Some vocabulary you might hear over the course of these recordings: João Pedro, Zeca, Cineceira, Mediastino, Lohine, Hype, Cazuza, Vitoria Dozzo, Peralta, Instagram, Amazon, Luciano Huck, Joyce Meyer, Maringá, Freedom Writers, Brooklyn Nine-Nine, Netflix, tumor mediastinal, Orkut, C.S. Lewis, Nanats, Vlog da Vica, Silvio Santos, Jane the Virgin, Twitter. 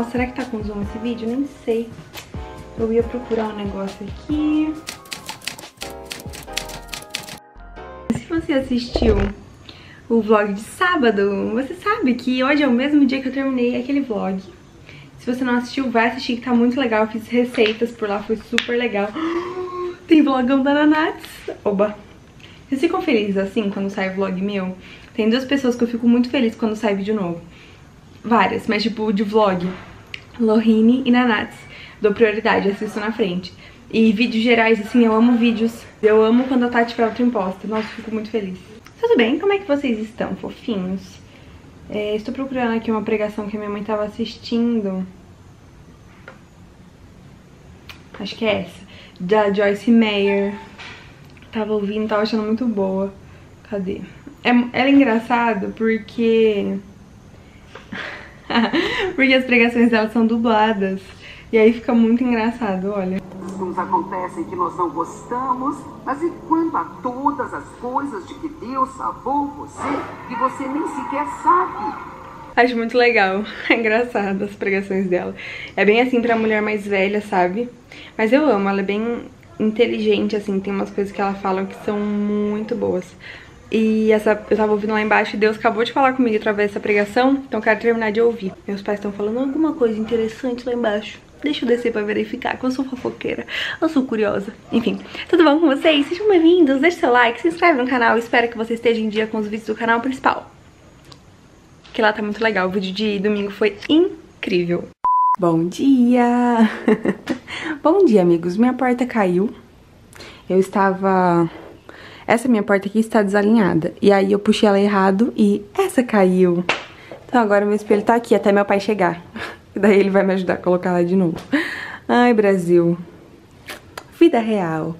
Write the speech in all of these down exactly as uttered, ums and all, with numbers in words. Nossa, será que tá com zoom esse vídeo? Nem sei. Eu ia procurar um negócio aqui. Se você assistiu o vlog de sábado, você sabe que hoje é o mesmo dia que eu terminei aquele vlog. Se você não assistiu, vai assistir que tá muito legal. Eu fiz receitas por lá, foi super legal. Tem vlogão da Nanats. Oba! Vocês ficam felizes assim quando sai vlog meu? Tem duas pessoas que eu fico muito feliz quando sai vídeo novo. Várias, mas tipo de vlog. Lohine e Nanats. Dou prioridade, assisto na frente. E vídeos gerais, assim, eu amo vídeos. Eu amo quando a Tati Peralta imposta. Nossa, fico muito feliz. Tudo bem? Como é que vocês estão, fofinhos? É, estou procurando aqui uma pregação que a minha mãe estava assistindo. Acho que é essa. Da Joyce Meyer. Tava ouvindo, tava achando muito boa. Cadê? É, era engraçado porque... porque as pregações dela são dubladas. E aí fica muito engraçado, olha. Nos acontecem que nós não gostamos, mas e quanto a todas as coisas de que Deus salvou você, que você nem sequer sabe? Acho muito legal, é engraçado as pregações dela. É bem assim pra mulher mais velha, sabe? Mas eu amo, ela é bem inteligente, assim, tem umas coisas que ela fala que são muito boas. E essa, eu tava ouvindo lá embaixo e Deus acabou de falar comigo através dessa pregação, então eu quero terminar de ouvir. Meus pais estão falando alguma coisa interessante lá embaixo. Deixa eu descer pra verificar, que eu sou fofoqueira, eu sou curiosa. Enfim, tudo bom com vocês? Sejam bem-vindos, deixa seu like, se inscreve no canal, espero que você esteja em dia com os vídeos do canal principal. Que lá tá muito legal, o vídeo de domingo foi incrível. Bom dia! Bom dia, amigos, minha porta caiu. Eu estava... Essa minha porta aqui está desalinhada, e aí eu puxei ela errado e essa caiu. Então agora meu espelho tá aqui, até meu pai chegar. Daí ele vai me ajudar a colocar lá de novo. Ai, Brasil. Vida real.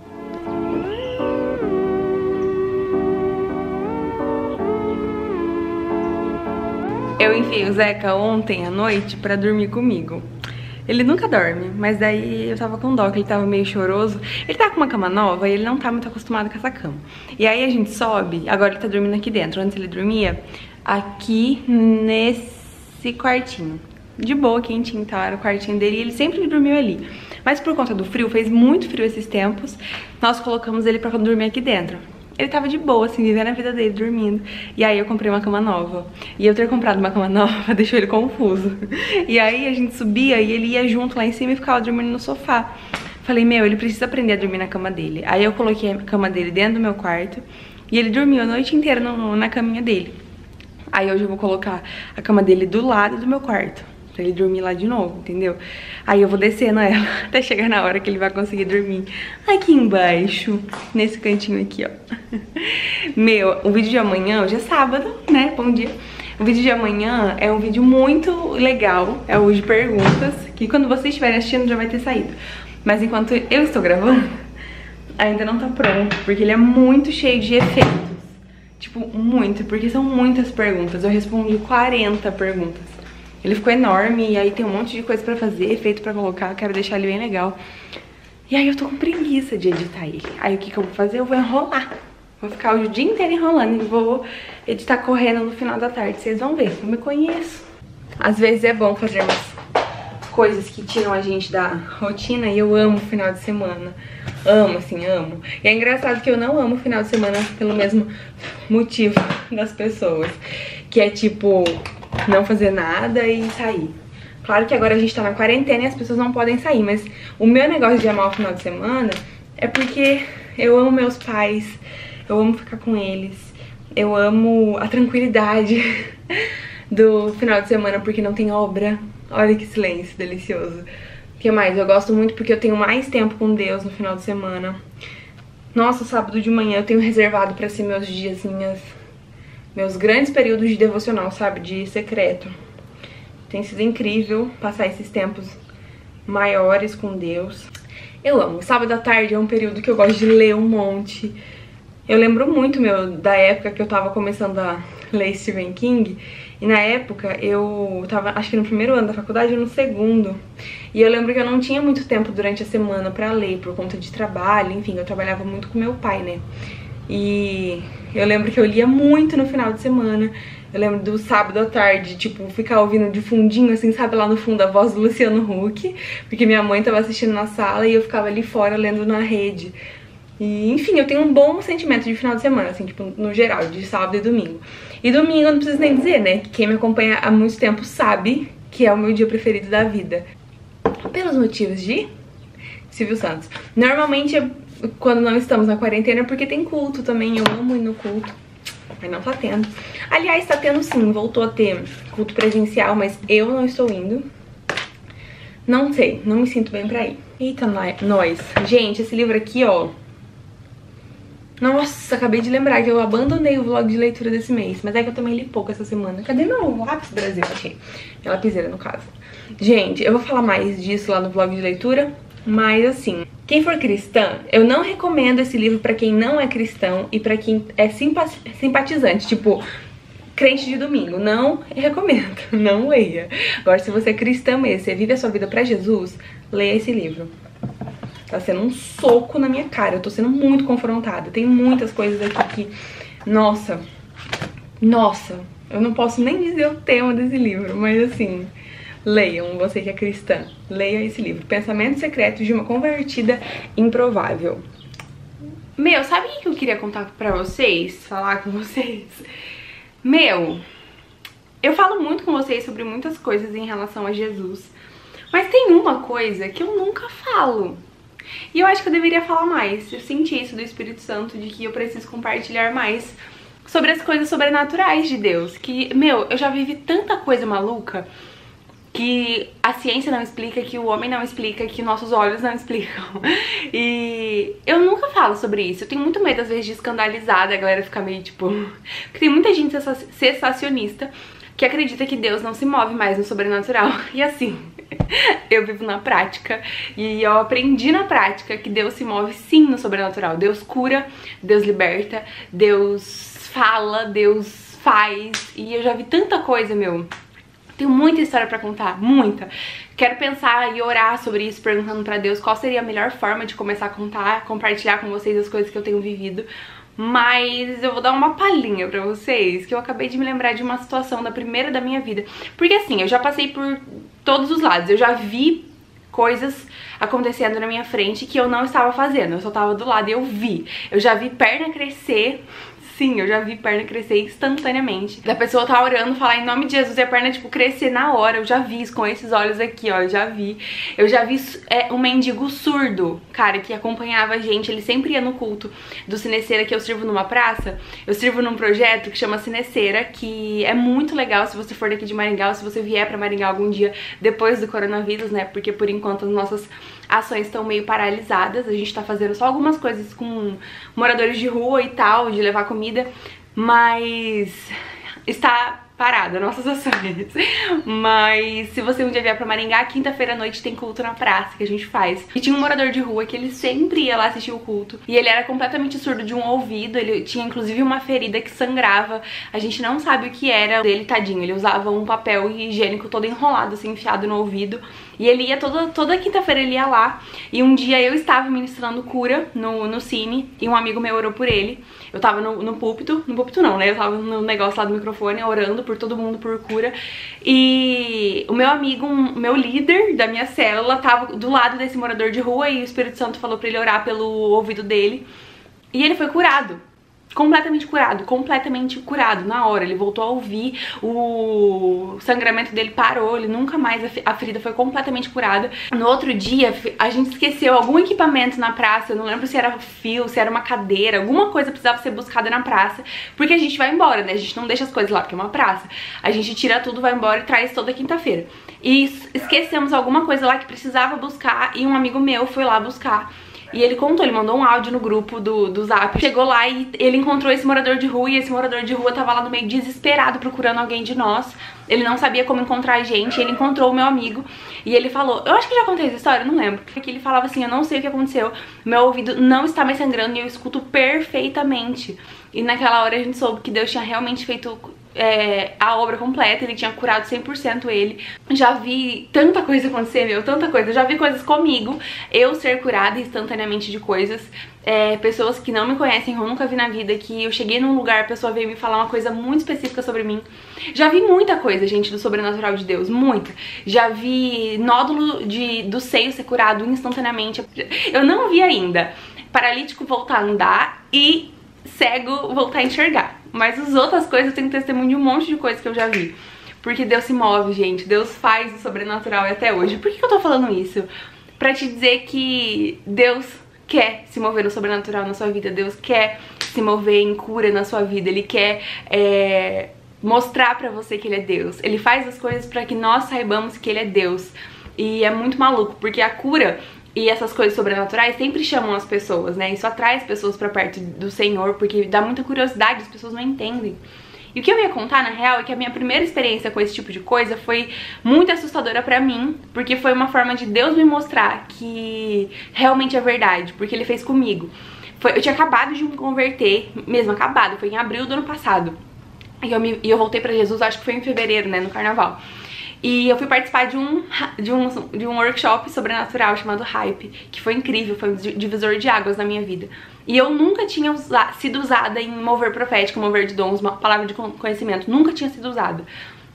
Eu enfiei o Zeca ontem à noite pra dormir comigo. Ele nunca dorme, mas daí eu tava com dó, que ele tava meio choroso. Ele tá com uma cama nova e ele não tá muito acostumado com essa cama. E aí a gente sobe, agora ele tá dormindo aqui dentro. Antes ele dormia aqui nesse quartinho. De boa, quentinho, tá? Era o quartinho dele e ele sempre dormiu ali. Mas por conta do frio, fez muito frio esses tempos, nós colocamos ele pra dormir aqui dentro. Ele tava de boa, assim, vivendo a vida dele, dormindo. E aí eu comprei uma cama nova. E eu ter comprado uma cama nova deixou ele confuso. E aí a gente subia e ele ia junto lá em cima e ficava dormindo no sofá. Falei, meu, ele precisa aprender a dormir na cama dele. Aí eu coloquei a cama dele dentro do meu quarto e ele dormiu a noite inteira no, na caminha dele. Aí hoje eu vou colocar a cama dele do lado do meu quarto. Pra ele dormir lá de novo, entendeu? Aí eu vou descendo ela até chegar na hora que ele vai conseguir dormir aqui embaixo, nesse cantinho aqui, ó. Meu, o vídeo de amanhã, hoje é sábado, né? Bom dia. O vídeo de amanhã é um vídeo muito legal, é o de perguntas, que quando vocês estiverem assistindo já vai ter saído. Mas enquanto eu estou gravando, ainda não tá pronto, porque ele é muito cheio de efeitos. Tipo, muito, porque são muitas perguntas. Eu respondi quarenta perguntas. Ele ficou enorme e aí tem um monte de coisa pra fazer, efeito pra colocar, eu quero deixar ele bem legal. E aí eu tô com preguiça de editar ele. Aí o que que eu vou fazer? Eu vou enrolar. Vou ficar o dia inteiro enrolando e vou editar correndo no final da tarde. Vocês vão ver, eu me conheço. Às vezes é bom fazer umas coisas que tiram a gente da rotina e eu amo o final de semana. Amo, assim, amo. E é engraçado que eu não amo o final de semana pelo mesmo motivo das pessoas. Que é tipo... não fazer nada e sair. Claro que agora a gente tá na quarentena e as pessoas não podem sair, mas o meu negócio de amar o final de semana é porque eu amo meus pais, eu amo ficar com eles, eu amo a tranquilidade do final de semana porque não tem obra. Olha que silêncio delicioso. O que mais? Eu gosto muito porque eu tenho mais tempo com Deus no final de semana. Nossa, sábado de manhã eu tenho reservado pra ser meus dias, minhas... meus grandes períodos de devocional, sabe? De secreto. Tem sido incrível passar esses tempos maiores com Deus. Eu amo. Sábado à tarde é um período que eu gosto de ler um monte. Eu lembro muito, meu, da época que eu tava começando a ler Stephen King. E na época eu tava, acho que no primeiro ano da faculdade ou no segundo. E eu lembro que eu não tinha muito tempo durante a semana pra ler, por conta de trabalho. Enfim, eu trabalhava muito com meu pai, né? E... eu lembro que eu lia muito no final de semana Eu lembro do sábado à tarde, tipo, ficar ouvindo de fundinho, assim, sabe, lá no fundo a voz do Luciano Huck, porque minha mãe tava assistindo na sala e eu ficava ali fora lendo na rede. E, enfim, eu tenho um bom sentimento de final de semana, assim, tipo, no geral, de sábado e domingo. E domingo eu não preciso nem dizer, né, que quem me acompanha há muito tempo sabe que é o meu dia preferido da vida. Pelos motivos de Silvio Santos. Normalmente, é quando não estamos na quarentena, porque tem culto também, eu amo ir no culto. Mas não tá tendo. Aliás, tá tendo sim, voltou a ter culto presencial, mas eu não estou indo. Não sei, não me sinto bem pra ir. Eita, nós. Gente, esse livro aqui, ó. Nossa, acabei de lembrar que eu abandonei o vlog de leitura desse mês. Mas é que eu também li pouco essa semana. Cadê meu lápis, Brasil? Achei. Minha lapiseira, no caso. Gente, eu vou falar mais disso lá no vlog de leitura. Mas assim, quem for cristã, eu não recomendo esse livro pra quem não é cristão e pra quem é simpatizante. Tipo, crente de domingo. Não recomendo, não leia. Agora, se você é cristã mesmo, você vive a sua vida pra Jesus, leia esse livro. Tá sendo um soco na minha cara, eu tô sendo muito confrontada. Tem muitas coisas aqui que... Nossa, nossa, eu não posso nem dizer o tema desse livro, mas assim, leiam, você que é cristã, leia esse livro. Pensamento Secreto de uma Convertida Improvável. Meu, sabe o que eu queria contar pra vocês? Falar com vocês? Meu, eu falo muito com vocês sobre muitas coisas em relação a Jesus, mas tem uma coisa que eu nunca falo. E eu acho que eu deveria falar mais. Eu senti isso do Espírito Santo, de que eu preciso compartilhar mais sobre as coisas sobrenaturais de Deus. Que, meu, eu já vivi tanta coisa maluca que a ciência não explica, que o homem não explica, que nossos olhos não explicam. E eu nunca falo sobre isso. Eu tenho muito medo, às vezes, de escandalizar, da galera ficar meio, tipo... Porque tem muita gente sensacionista que acredita que Deus não se move mais no sobrenatural. E assim... Eu vivo na prática e eu aprendi na prática que Deus se move sim no sobrenatural. Deus cura, Deus liberta, Deus fala, Deus faz. E eu já vi tanta coisa, meu. Tenho muita história pra contar, muita. Quero pensar e orar sobre isso, perguntando pra Deus qual seria a melhor forma de começar a contar, compartilhar com vocês as coisas que eu tenho vivido. Mas eu vou dar uma palhinha pra vocês, que eu acabei de me lembrar de uma situação da primeira da minha vida. Porque assim, eu já passei por todos os lados, eu já vi coisas acontecendo na minha frente que eu não estava fazendo, eu só estava do lado e eu vi. Eu já vi perna crescer, sim, eu já vi perna crescer instantaneamente. Da pessoa tá orando, falar em nome de Jesus e a perna, tipo, crescer na hora, eu já vi isso com esses olhos aqui, ó, eu já vi. Eu já vi é, um mendigo surdo, cara, que acompanhava a gente, ele sempre ia no culto do Cineceira, que eu sirvo numa praça, eu sirvo num projeto que chama Cineceira, que é muito legal se você for daqui de Maringá, ou se você vier pra Maringá algum dia depois do coronavírus, né, porque por enquanto as nossas ações estão meio paralisadas, a gente tá fazendo só algumas coisas com moradores de rua e tal, de levar comida, mas está parada nossas ações. Mas se você um dia vier pra Maringá, quinta-feira à noite tem culto na praça que a gente faz. E tinha um morador de rua que ele sempre ia lá assistir o culto, e ele era completamente surdo de um ouvido, ele tinha inclusive uma ferida que sangrava, a gente não sabe o que era dele, tadinho, ele usava um papel higiênico todo enrolado, assim, enfiado no ouvido. E ele ia, toda, toda quinta-feira ele ia lá, e um dia eu estava ministrando cura no, no cine, e um amigo meu orou por ele. Eu tava no, no púlpito, no púlpito não, né, eu tava no negócio lá do microfone, orando por todo mundo, por cura. E o meu amigo, um, meu líder da minha célula, tava do lado desse morador de rua, e o Espírito Santo falou pra ele orar pelo ouvido dele. E ele foi curado. Completamente curado, completamente curado na hora, ele voltou a ouvir, o sangramento dele parou, ele nunca mais, a ferida foi completamente curada. No outro dia, a gente esqueceu algum equipamento na praça, eu não lembro se era fio, se era uma cadeira, alguma coisa precisava ser buscada na praça, porque a gente vai embora, né, a gente não deixa as coisas lá, porque é uma praça, a gente tira tudo, vai embora e traz toda quinta-feira. E esquecemos alguma coisa lá que precisava buscar, e um amigo meu foi lá buscar. E ele contou, ele mandou um áudio no grupo do, do Zap. Chegou lá e ele encontrou esse morador de rua, e esse morador de rua tava lá no meio desesperado procurando alguém de nós. Ele não sabia como encontrar a gente, ele encontrou o meu amigo e ele falou... Eu acho que já contei essa história, não lembro. Porque ele falava assim, eu não sei o que aconteceu, meu ouvido não está mais sangrando e eu escuto perfeitamente. E naquela hora a gente soube que Deus tinha realmente feito é, a obra completa, ele tinha curado cem por cento ele. Já vi tanta coisa acontecer, meu, tanta coisa. Já vi coisas comigo, eu ser curada instantaneamente de coisas. É, pessoas que não me conhecem, eu nunca vi na vida, que eu cheguei num lugar, a pessoa veio me falar uma coisa muito específica sobre mim. Já vi muita coisa, gente, do sobrenatural de Deus, muita. Já vi nódulo de, do seio ser curado instantaneamente. Eu não vi ainda paralítico voltar a andar e cego voltar a enxergar. Mas as outras coisas, eu tenho testemunho de um monte de coisa que eu já vi. Porque Deus se move, gente, Deus faz o sobrenatural e até hoje. Por que eu tô falando isso? Pra te dizer que Deus quer se mover no sobrenatural na sua vida, Deus quer se mover em cura na sua vida, Ele quer é, mostrar pra você que Ele é Deus. Ele faz as coisas pra que nós saibamos que Ele é Deus. E é muito maluco, porque a cura e essas coisas sobrenaturais sempre chamam as pessoas, né? Isso atrai as pessoas pra perto do Senhor, porque dá muita curiosidade, as pessoas não entendem. E o que eu ia contar, na real, é que a minha primeira experiência com esse tipo de coisa foi muito assustadora pra mim, porque foi uma forma de Deus me mostrar que realmente é verdade, porque Ele fez comigo. Foi, eu tinha acabado de me converter, mesmo acabado, foi em abril do ano passado. E eu, me, e eu voltei pra Jesus, acho que foi em fevereiro, né, no carnaval. E eu fui participar de um, de um, de um workshop sobrenatural chamado Hype, que foi incrível, foi um divisor de águas na minha vida. E eu nunca tinha usa, sido usada em mover profético, mover de dons, uma palavra de conhecimento, nunca tinha sido usada.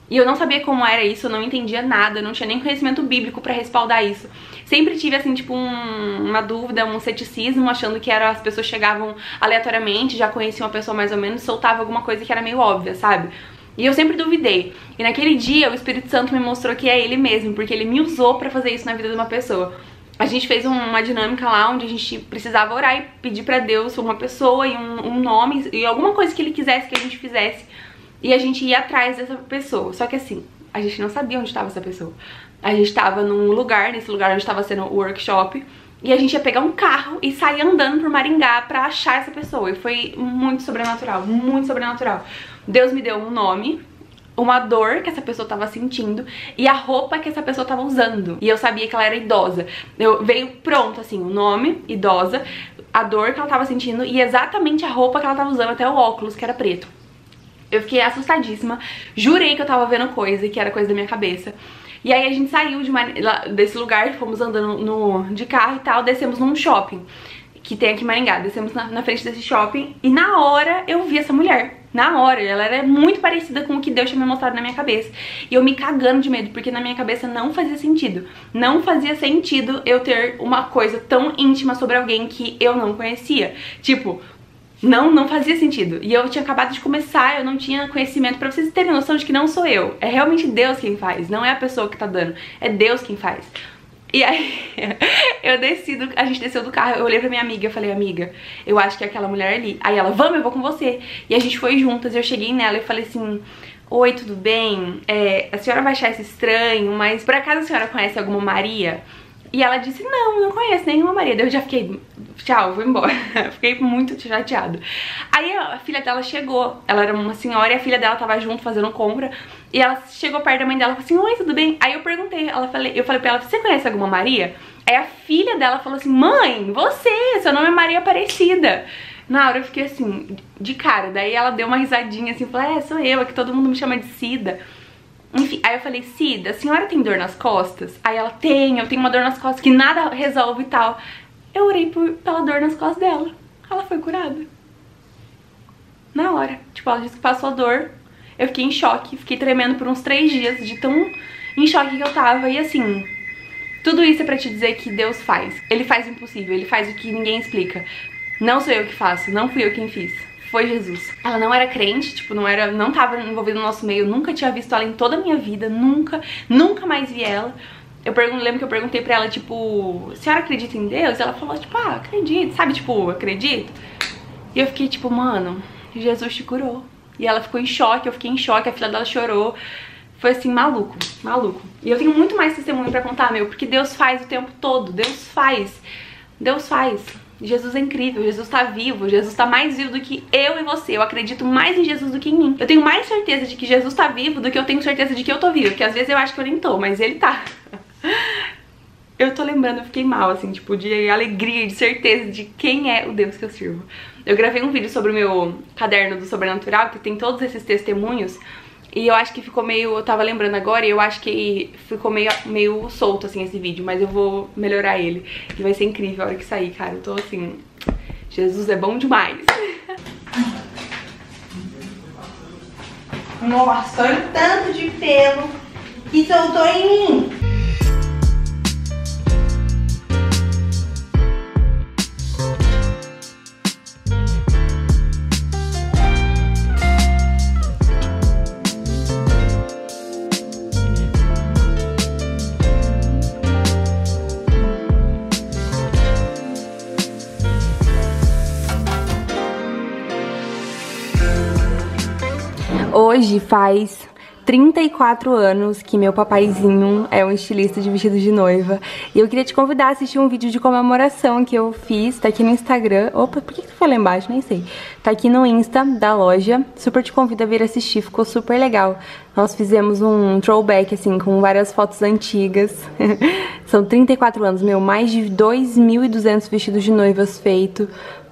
E eu não sabia como era isso, eu não entendia nada, eu não tinha nem conhecimento bíblico pra respaldar isso. Sempre tive, assim, tipo, um, uma dúvida, um ceticismo, achando que era, as pessoas chegavam aleatoriamente, já conheciam uma pessoa mais ou menos, soltava alguma coisa que era meio óbvia, sabe? E eu sempre duvidei. E naquele dia o Espírito Santo me mostrou que é Ele mesmo, porque Ele me usou pra fazer isso na vida de uma pessoa. A gente fez uma dinâmica lá onde a gente precisava orar e pedir pra Deus uma pessoa e um, um nome e alguma coisa que Ele quisesse que a gente fizesse. E a gente ia atrás dessa pessoa. Só que assim, a gente não sabia onde estava essa pessoa. A gente estava num lugar, nesse lugar onde estava sendo o workshop, e a gente ia pegar um carro e sair andando por Maringá pra achar essa pessoa. E foi muito sobrenatural, muito sobrenatural. Deus me deu um nome, uma dor que essa pessoa tava sentindo e a roupa que essa pessoa tava usando. E eu sabia que ela era idosa. Eu veio pronto, assim, o nome, idosa, a dor que ela tava sentindo e exatamente a roupa que ela tava usando, até o óculos, que era preto. Eu fiquei assustadíssima, jurei que eu tava vendo coisa, que era coisa da minha cabeça. E aí a gente saiu de Mar... desse lugar, fomos andando no... de carro e tal, descemos num shopping que tem aqui em Maringá, descemos na, na frente desse shopping e na hora eu vi essa mulher, na hora, ela era muito parecida com o que Deus tinha me mostrado na minha cabeça. E eu me cagando de medo, porque na minha cabeça não fazia sentido, não fazia sentido eu ter uma coisa tão íntima sobre alguém que eu não conhecia, tipo... Não, não fazia sentido. E eu tinha acabado de começar, eu não tinha conhecimento. Pra vocês terem noção de que não sou eu, é realmente Deus quem faz, não é a pessoa que tá dando, é Deus quem faz. E aí eu desci, do, a gente desceu do carro, eu olhei pra minha amiga, eu falei, amiga, eu acho que é aquela mulher ali. Aí ela, vamos, eu vou com você. E a gente foi juntas, eu cheguei nela e falei assim, oi, tudo bem? É, a senhora vai achar isso estranho, mas por acaso a senhora conhece alguma Maria? E ela disse, não, não conheço nenhuma Maria. Daí eu já fiquei, tchau, vou embora. Fiquei muito chateada. Aí a filha dela chegou, ela era uma senhora e a filha dela tava junto fazendo compra. E ela chegou perto da mãe dela e falou assim, oi, tudo bem? Aí eu perguntei, ela falei, eu falei pra ela, você conhece alguma Maria? Aí a filha dela falou assim, mãe, você, seu nome é Maria Aparecida. Na hora eu fiquei assim, de cara. Daí ela deu uma risadinha assim, falou, é, sou eu, é que todo mundo me chama de Cida. Enfim, aí eu falei, Cida, a senhora tem dor nas costas? Aí ela, tem, eu tenho uma dor nas costas que nada resolve e tal. Eu orei por, pela dor nas costas dela. Ela foi curada. Na hora. Tipo, ela disse que passou a dor. Eu fiquei em choque, fiquei tremendo por uns três dias de tão em choque que eu tava. E assim, tudo isso é pra te dizer que Deus faz. Ele faz o impossível, Ele faz o que ninguém explica. Não sou eu que faço, não fui eu quem fiz. Foi Jesus. Ela não era crente, tipo, não era, não tava envolvida no nosso meio, nunca tinha visto ela em toda a minha vida, nunca, nunca mais vi ela. Eu pergunto, lembro que eu perguntei pra ela, tipo, a senhora acredita em Deus? Ela falou, tipo, ah, acredito, sabe, tipo, acredito. E eu fiquei, tipo, mano, Jesus te curou. E ela ficou em choque, eu fiquei em choque, a filha dela chorou. Foi assim, maluco, maluco. E eu tenho muito mais testemunho pra contar, meu, porque Deus faz o tempo todo, Deus faz, Deus faz. Jesus é incrível, Jesus tá vivo, Jesus tá mais vivo do que eu e você. Eu acredito mais em Jesus do que em mim. Eu tenho mais certeza de que Jesus tá vivo do que eu tenho certeza de que eu tô viva. Porque às vezes eu acho que eu nem tô, mas Ele tá. Eu tô lembrando, eu fiquei mal, assim, tipo, de alegria, de certeza de quem é o Deus que eu sirvo. Eu gravei um vídeo sobre o meu caderno do sobrenatural, que tem todos esses testemunhos, e eu acho que ficou meio... Eu tava lembrando agora e eu acho que ficou meio, meio solto, assim, esse vídeo. Mas eu vou melhorar ele. E vai ser incrível a hora que sair, cara. Eu tô assim... Jesus é bom demais. Nossa, olha o tanto de pelo que soltou em mim. Hoje faz trinta e quatro anos que meu papaizinho é um estilista de vestido de noiva. E eu queria te convidar a assistir um vídeo de comemoração que eu fiz, tá aqui no Instagram. Opa, por que que foi lá embaixo? Nem sei. Tá aqui no Insta da loja. Super te convido a vir assistir, ficou super legal. Nós fizemos um throwback, assim, com várias fotos antigas. São trinta e quatro anos, meu, mais de dois mil e duzentos vestidos de noivas feito.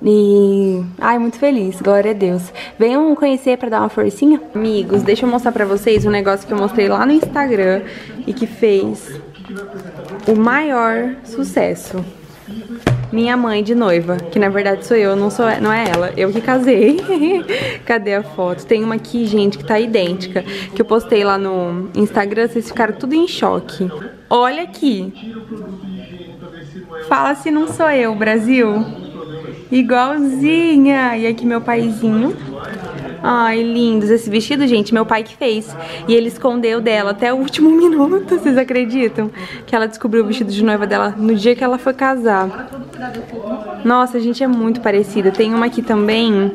E... ai, muito feliz, glória a Deus. Venham conhecer pra dar uma forcinha. Amigos, deixa eu mostrar pra vocês um negócio que eu mostrei lá no Instagram e que fez o maior sucesso. Minha mãe de noiva, que na verdade sou eu, não, sou, não é ela, eu que casei. Cadê a foto? Tem uma aqui, gente, que tá idêntica, que eu postei lá no Instagram, vocês ficaram tudo em choque. Olha aqui. Fala se não sou eu, Brasil. Igualzinha. E aqui meu paizinho. Ai, lindos. Esse vestido, gente, meu pai que fez. E ele escondeu dela até o último minuto, vocês acreditam? Que ela descobriu o vestido de noiva dela no dia que ela foi casar. Nossa, gente, é muito parecida. Tem uma aqui também,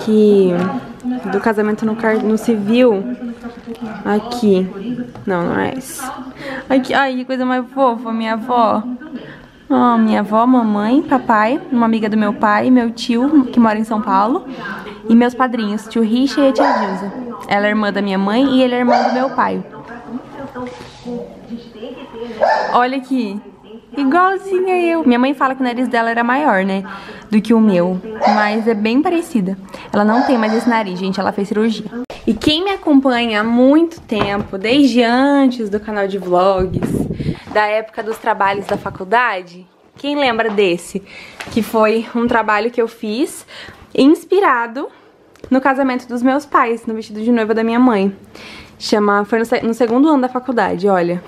que... do casamento no, car... no civil. Aqui. Não, não é essa. Aqui. Ai, que coisa mais fofa, minha avó. Oh, minha avó, mamãe, papai, uma amiga do meu pai, meu tio, que mora em São Paulo. E meus padrinhos, tio Richa e a tia Dilza. Ela é irmã da minha mãe e ele é irmão do meu pai. Olha aqui. Igualzinha eu. Minha mãe fala que o nariz dela era maior, né? Do que o meu. Mas é bem parecida. Ela não tem mais esse nariz, gente. Ela fez cirurgia. E quem me acompanha há muito tempo, desde antes do canal de vlogs, da época dos trabalhos da faculdade, quem lembra desse? Que foi um trabalho que eu fiz inspirado no casamento dos meus pais, no vestido de noiva da minha mãe. Chama, foi no, no segundo ano da faculdade, olha.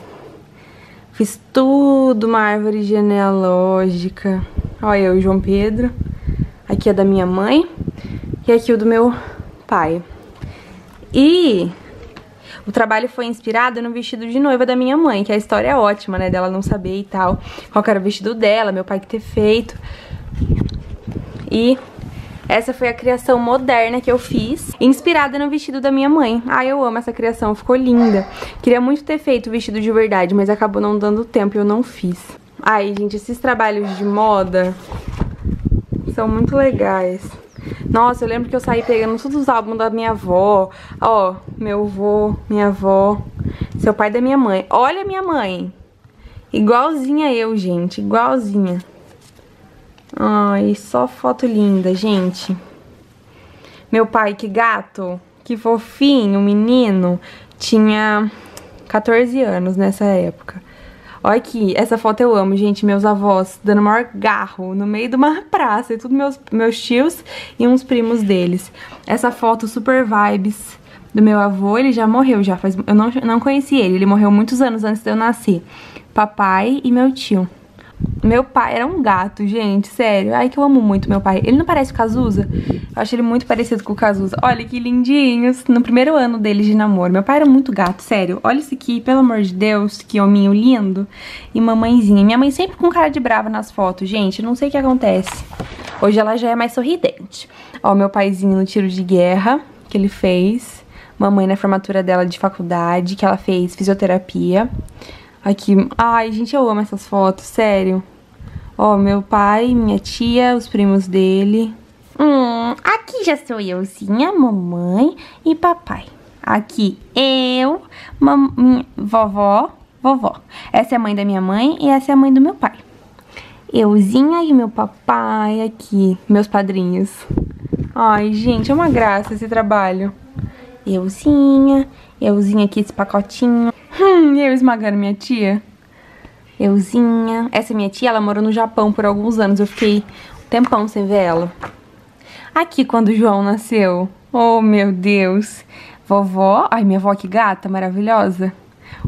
Fiz tudo uma árvore genealógica. Olha eu, João Pedro. Aqui é da minha mãe. E aqui o do meu pai. E o trabalho foi inspirado no vestido de noiva da minha mãe, que a história é ótima, né? Dela não saber e tal. Qual que era o vestido dela, meu pai que ter feito. E... essa foi a criação moderna que eu fiz, inspirada no vestido da minha mãe. Ah, eu amo essa criação, ficou linda. Queria muito ter feito o vestido de verdade, mas acabou não dando tempo e eu não fiz. Ai, gente, esses trabalhos de moda são muito legais. Nossa, eu lembro que eu saí pegando todos os álbuns da minha avó. Ó, meu avô, minha avó, seu pai da minha mãe. Olha a minha mãe! Igualzinha eu, gente, igualzinha. Ai, só foto linda, gente. Meu pai, que gato, que fofinho, menino. Tinha quatorze anos nessa época. Olha aqui, essa foto eu amo, gente. Meus avós dando maior garro no meio de uma praça. E tudo meus, meus tios e uns primos deles. Essa foto super vibes do meu avô. Ele já morreu, já faz, eu não, não conheci ele. Ele morreu muitos anos antes de eu nascer. Papai e meu tio. Meu pai era um gato, gente, sério. Ai, que eu amo muito meu pai. Ele não parece o Cazuza? Eu acho ele muito parecido com o Cazuza. Olha que lindinhos. No primeiro ano deles de namoro. Meu pai era muito gato, sério. Olha isso aqui, pelo amor de Deus, que hominho lindo. E mamãezinha. Minha mãe sempre com cara de brava nas fotos, gente. Não sei o que acontece. Hoje ela já é mais sorridente. Ó, meu paizinho no tiro de guerra, que ele fez. Mamãe na formatura dela de faculdade, que ela fez fisioterapia. Aqui, ai, gente, eu amo essas fotos, sério. Ó, meu pai, minha tia, os primos dele. Hum, aqui já sou euzinha, mamãe e papai. Aqui eu, mam... vovó, vovó. Essa é a mãe da minha mãe e essa é a mãe do meu pai. euzinha e meu papai aqui, meus padrinhos. Ai, gente, é uma graça esse trabalho. Euzinha, euzinha aqui, esse pacotinho. Hum, eu esmagando minha tia. Euzinha. Essa minha tia, ela morou no Japão por alguns anos. Eu fiquei um tempão sem ver ela. Aqui, quando o João nasceu. Oh, meu Deus. Vovó. Ai, minha avó, que gata maravilhosa.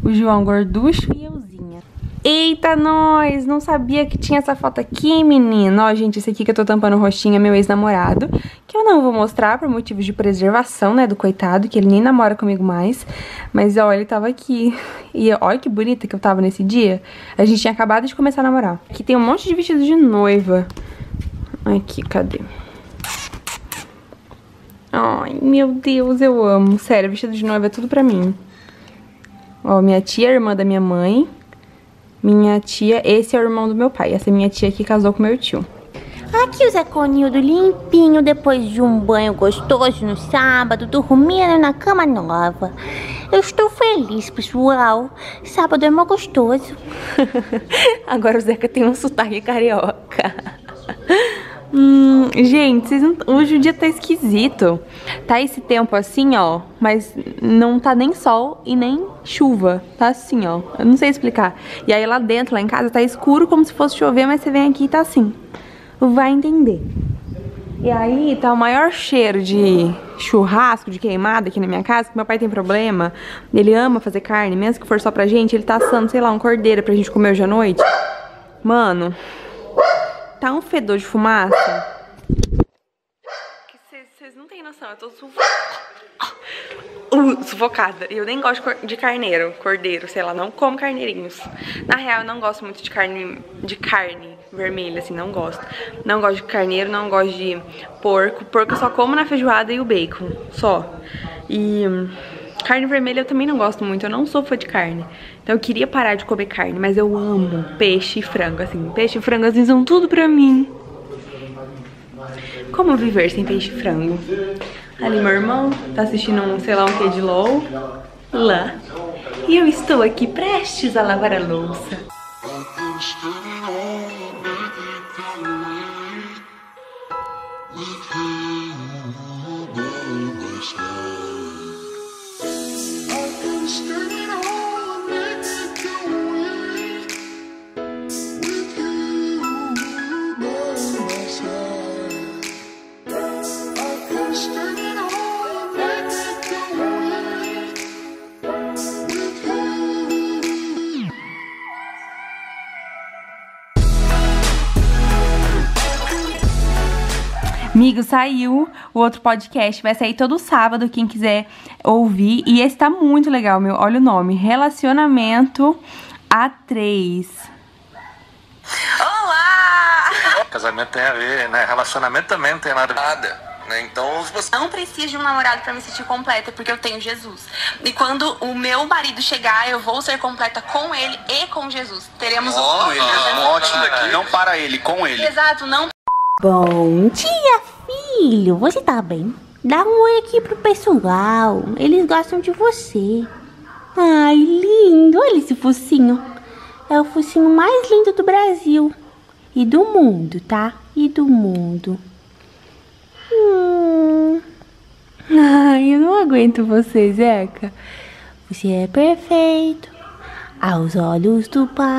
O João gorducho e euzinha. Eita, nós! Não sabia que tinha essa foto aqui, menino. Ó, gente, esse aqui que eu tô tampando o rostinho é meu ex-namorado, que eu não vou mostrar por motivos de preservação, né, do coitado, que ele nem namora comigo mais. Mas, ó, ele tava aqui. E olha que bonita que eu tava nesse dia. A gente tinha acabado de começar a namorar. Aqui tem um monte de vestido de noiva. Aqui, cadê? Ai, meu Deus, eu amo. Sério, vestido de noiva é tudo pra mim. Ó, minha tia é irmã da minha mãe. Minha tia, esse é o irmão do meu pai. Essa é minha tia que casou com meu tio. Aqui o Zeconildo limpinho, depois de um banho gostoso no sábado, dormindo na cama nova. Eu estou feliz, pessoal. Sábado é mó gostoso. Agora o Zeca tem um sotaque carioca. Hum, gente, vocês não... hoje o dia tá esquisito. Tá esse tempo assim, ó, mas não tá nem sol e nem chuva. Tá assim, ó, eu não sei explicar. E aí lá dentro, lá em casa, tá escuro como se fosse chover, mas você vem aqui e tá assim. Vai entender. E aí tá o maior cheiro de churrasco, de queimada aqui na minha casa, que meu pai tem problema. Ele ama fazer carne, mesmo que for só pra gente. Ele tá assando, sei lá, um cordeiro pra gente comer hoje à noite. Mano... tá um fedor de fumaça. Vocês não têm noção, eu tô sufocada. Uh, sufocada. Eu nem gosto de carneiro, cordeiro, sei lá, não como carneirinhos. Na real, eu não gosto muito de carne, de carne vermelha, assim, não gosto. Não gosto de carneiro, não gosto de porco. Porco eu só como na feijoada e o bacon, só. E... carne vermelha eu também não gosto muito, eu não sou fã de carne. Então eu queria parar de comer carne, mas eu amo peixe e frango, assim. Peixe e frango, às vezes, são tudo pra mim. Como viver sem peixe e frango? Ali meu irmão tá assistindo um, sei lá, um que de LOL. Lá. E eu estou aqui prestes a lavar a louça. Amigo, saiu o outro podcast, vai sair todo sábado, quem quiser ouvir. E esse tá muito legal, meu. Olha o nome, Relacionamento a três. Olá! Casamento tem a ver, né? Relacionamento também não tem nada. Nada. Então, você... não preciso de um namorado pra me sentir completa, porque eu tenho Jesus. E quando o meu marido chegar, eu vou ser completa com ele e com Jesus. Teremos um ótimo aqui. Não para ele, com ele. Exato, não. Bom dia, filho. Você tá bem? Dá um oi aqui pro pessoal. Eles gostam de você. Ai, lindo. Olha esse focinho. É o focinho mais lindo do Brasil. E do mundo, tá? E do mundo. Hum. Ai, eu não aguento você, Zeca. Você é perfeito aos olhos do Pai.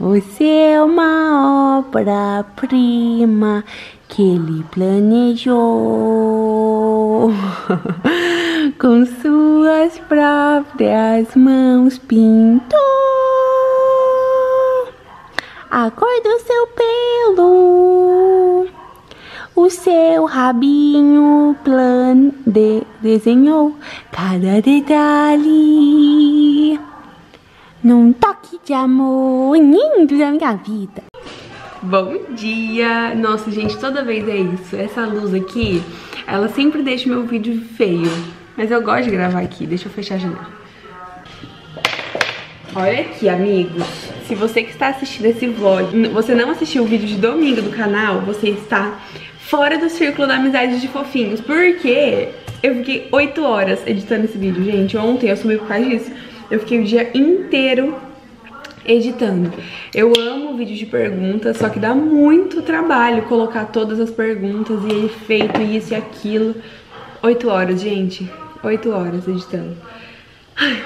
Você é uma obra-prima que Ele planejou com suas próprias mãos pintou a cor do seu pelo, o seu rabinho plan de desenhou cada detalhe num toque de amor lindo da minha vida. Bom dia! Nossa, gente, toda vez é isso. Essa luz aqui, ela sempre deixa meu vídeo feio. Mas eu gosto de gravar aqui. Deixa eu fechar a janela. Olha aqui, amigos. Se você que está assistindo esse vlog, você não assistiu o vídeo de domingo do canal, você está fora do círculo da amizade de fofinhos. Porque eu fiquei oito horas editando esse vídeo, gente. Ontem eu subi por causa disso. Eu fiquei o dia inteiro editando. Eu amo vídeo de perguntas, só que dá muito trabalho colocar todas as perguntas e aí feito isso e aquilo. Oito horas, gente. Oito horas editando. Ai.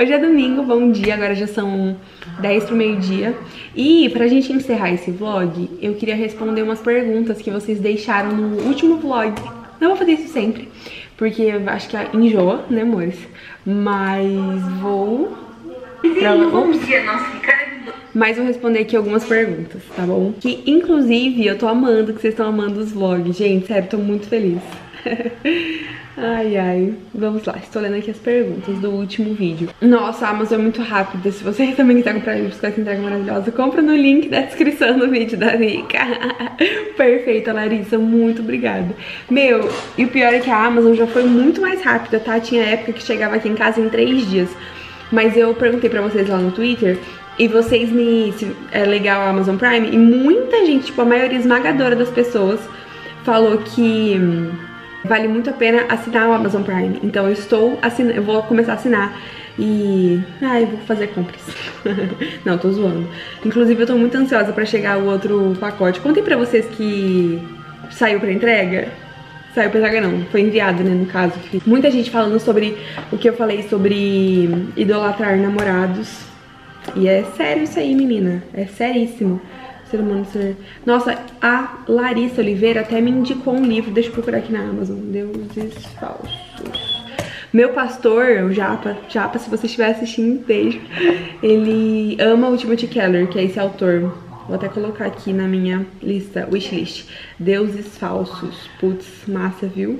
Hoje é domingo, bom dia, agora já são dez pro meio-dia. E pra gente encerrar esse vlog, eu queria responder umas perguntas que vocês deixaram no último vlog. Não vou fazer isso sempre, porque eu acho que enjoa, né, amores? Mas vou... Pra... Mas vou responder aqui algumas perguntas, tá bom? Que, inclusive, eu tô amando, que vocês estão amando os vlogs. Gente, sério, tô muito feliz. Ai, ai. Vamos lá, estou lendo aqui as perguntas do último vídeo. Nossa, a Amazon é muito rápida. Se você também quiser comprar bicicleta entrega maravilhosa, compra no link da descrição do vídeo da Rica. Perfeita, Larissa, muito obrigada. Meu, e o pior é que a Amazon já foi muito mais rápida, tá? Tinha época que chegava aqui em casa em três dias. Mas eu perguntei pra vocês lá no Twitter e vocês me... se é legal a Amazon Prime? E muita gente, tipo, a maioria esmagadora das pessoas falou que... vale muito a pena assinar o Amazon Prime. Então eu estou assinando, eu vou começar a assinar e... ai, ah, vou fazer compras. Não, tô zoando. Inclusive eu tô muito ansiosa pra chegar o outro pacote. Contei pra vocês que saiu pra entrega? Saiu pra entrega não, foi enviado, né, no caso. Muita gente falando sobre o que eu falei sobre idolatrar namorados. E é sério isso aí, menina. É seríssimo. Ser humano, ser... Nossa, a Larissa Oliveira até me indicou um livro. Deixa eu procurar aqui na Amazon. Deuses Falsos. Meu pastor, o Japa, Japa, se você estiver assistindo, beijo. Ele ama o Timothy Keller, que é esse autor. Vou até colocar aqui na minha lista, wishlist. Deuses Falsos. Putz, massa, viu?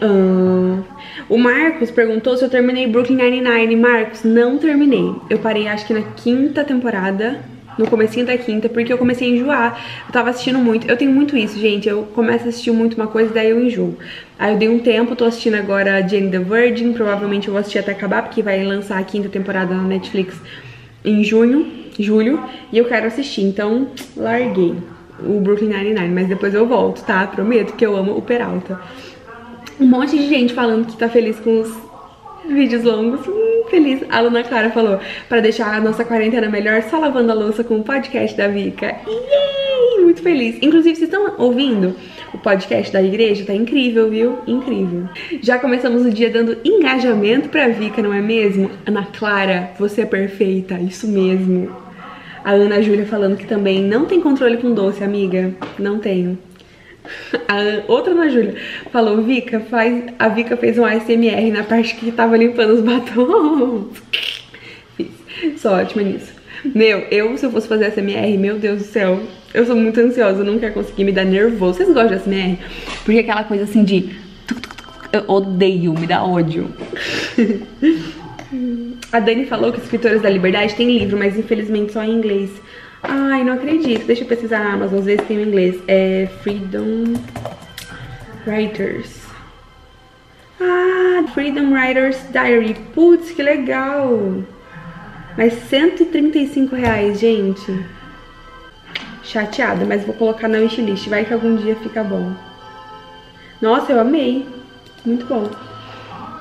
Uh, o Marcos perguntou se eu terminei Brooklyn Nine-Nine. Marcos, não terminei. Eu parei acho que na quinta temporada, no comecinho da quinta, porque eu comecei a enjoar. Eu tava assistindo muito. Eu tenho muito isso, gente. Eu começo a assistir muito uma coisa, daí eu enjoo. Aí eu dei um tempo, tô assistindo agora Jane the Virgin. Provavelmente eu vou assistir até acabar, porque vai lançar a quinta temporada na Netflix em junho, julho. E eu quero assistir, então larguei o Brooklyn Nine-Nine. Mas depois eu volto, tá? Prometo, que eu amo o Peralta. Um monte de gente falando que tá feliz com os vídeos longos. Hum, feliz. A Luna Clara falou, pra deixar a nossa quarentena melhor, só lavando a louça com o podcast da Vica. Yay! Muito feliz. Inclusive, vocês estão ouvindo o podcast da igreja? Tá incrível, viu? Incrível. Já começamos o dia dando engajamento pra Vica, não é mesmo? Ana Clara, você é perfeita. Isso mesmo. A Ana Júlia falando que também não tem controle com doce, amiga. Não tenho. A outra Ana Júlia falou, Vica, faz... a Vica fez um A S M R na parte que tava limpando os batons. Fiz. Sou ótima nisso. Meu, eu, se eu fosse fazer A S M R, meu Deus do céu, eu sou muito ansiosa, eu não quero conseguir, me dar nervoso. Vocês gostam de A S M R? Porque aquela coisa assim de... eu odeio, me dá ódio. A Dani falou que os escritores da liberdade tem livro, mas infelizmente só em inglês. Ai, não acredito. Deixa eu pesquisar na Amazon, às vezes tem o inglês. É Freedom Writers. Ah, Freedom Writers Diary. Putz, que legal. Mas cento e trinta e cinco reais, gente. Chateada, mas vou colocar na wishlist. Vai que algum dia fica bom. Nossa, eu amei. Muito bom.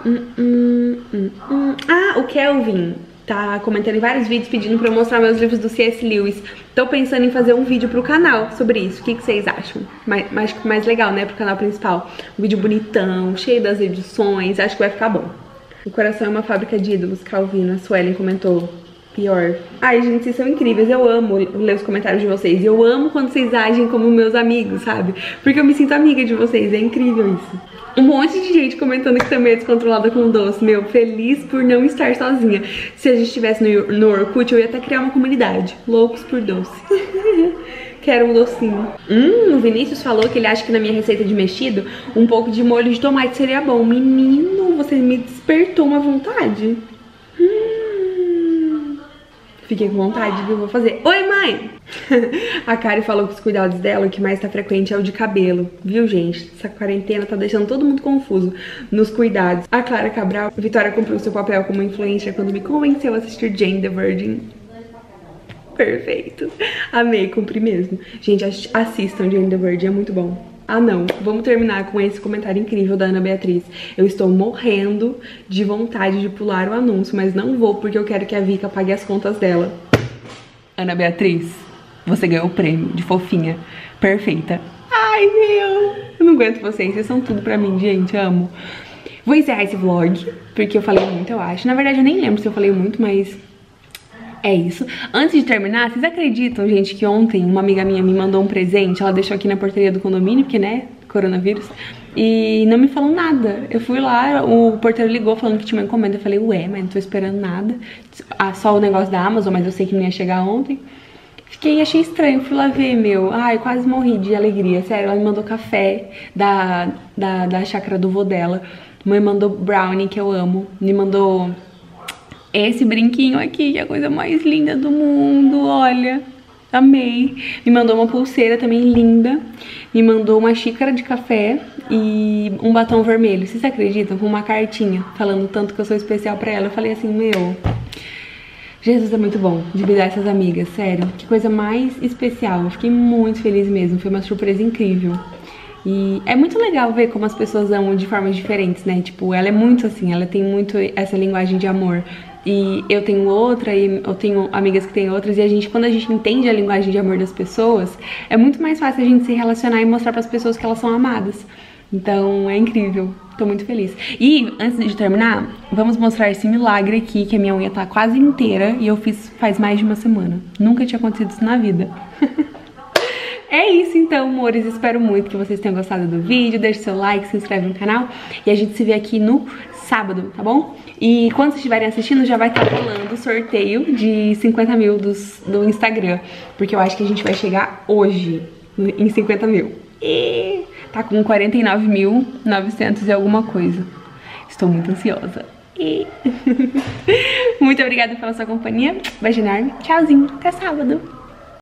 Hum, hum, hum, hum. Ah, o Calvin tá comentando em vários vídeos pedindo pra eu mostrar meus livros do C S Lewis. Tô pensando em fazer um vídeo pro canal sobre isso. O que, que vocês acham? Mais, mais, mais legal, né? Pro canal principal. Um vídeo bonitão, cheio das edições. Acho que vai ficar bom. O coração é uma fábrica de ídolos, Calvino. A Suelen comentou. Pior. Ai, gente, vocês são incríveis. Eu amo ler os comentários de vocês. Eu amo quando vocês agem como meus amigos, sabe? Porque eu me sinto amiga de vocês. É incrível isso. Um monte de gente comentando que também é descontrolada com doce. Meu, feliz por não estar sozinha. Se a gente estivesse no, no Orkut, eu ia até criar uma comunidade. Loucos por doce. Quero um docinho. Hum, o Vinícius falou que ele acha que na minha receita de mexido, um pouco de molho de tomate seria bom. Menino, você me despertou uma vontade. Hum. Fiquei com vontade, viu? Vou fazer. Oi, mãe! A Kari falou que os cuidados dela, o que mais tá frequente é o de cabelo, viu, gente? Essa quarentena tá deixando todo mundo confuso nos cuidados. A Clara Cabral, Vitória cumpriu seu papel como influencer quando me convenceu a assistir Jane the Virgin. Perfeito. Amei, cumpri mesmo. Gente, assistam Jane the Virgin, é muito bom. Ah não, vamos terminar com esse comentário incrível da Ana Beatriz. Eu estou morrendo de vontade de pular o anúncio, mas não vou porque eu quero que a Vika pague as contas dela. Ana Beatriz, você ganhou o prêmio de fofinha perfeita. Ai meu, eu não aguento vocês, vocês são tudo pra mim, gente, amo. Vou encerrar esse vlog, porque eu falei muito, eu acho. Na verdade eu nem lembro se eu falei muito, mas... é isso. Antes de terminar, vocês acreditam, gente, que ontem uma amiga minha me mandou um presente? Ela deixou aqui na portaria do condomínio, porque, né, coronavírus, e não me falou nada. Eu fui lá, o porteiro ligou falando que tinha uma encomenda. Eu falei, ué, mas não tô esperando nada. Ah, só o negócio da Amazon, mas eu sei que não ia chegar ontem. Fiquei, achei estranho, fui lá ver, meu. Ai, quase morri de alegria, sério. Ela me mandou café da, da, da chácara do vô dela. Mãe mandou brownie, que eu amo. Me mandou... esse brinquinho aqui, que é a coisa mais linda do mundo, olha, amei. Me mandou uma pulseira também linda, me mandou uma xícara de café e um batom vermelho, vocês acreditam? Com uma cartinha, falando tanto que eu sou especial pra ela. Eu falei assim, meu, Jesus é muito bom de me dar essas amigas, sério, que coisa mais especial. Eu fiquei muito feliz mesmo, foi uma surpresa incrível. E é muito legal ver como as pessoas amam de formas diferentes, né? Tipo, ela é muito assim, ela tem muito essa linguagem de amor. E eu tenho outra, e eu tenho amigas que têm outras. E a gente, quando a gente entende a linguagem de amor das pessoas, é muito mais fácil a gente se relacionar e mostrar pras pessoas que elas são amadas. Então, é incrível. Tô muito feliz. E, antes de terminar, vamos mostrar esse milagre aqui, que a minha unha tá quase inteira. E eu fiz faz mais de uma semana. Nunca tinha acontecido isso na vida. É isso então, amores, espero muito que vocês tenham gostado do vídeo, deixe seu like, se inscreve no canal e a gente se vê aqui no sábado, tá bom? E quando vocês estiverem assistindo já vai estar rolando o sorteio de cinquenta mil dos, do Instagram, porque eu acho que a gente vai chegar hoje em cinquenta mil. E tá com quarenta e nove mil novecentos e alguma coisa, estou muito ansiosa. E... muito obrigada pela sua companhia, beijo enorme, tchauzinho, até sábado!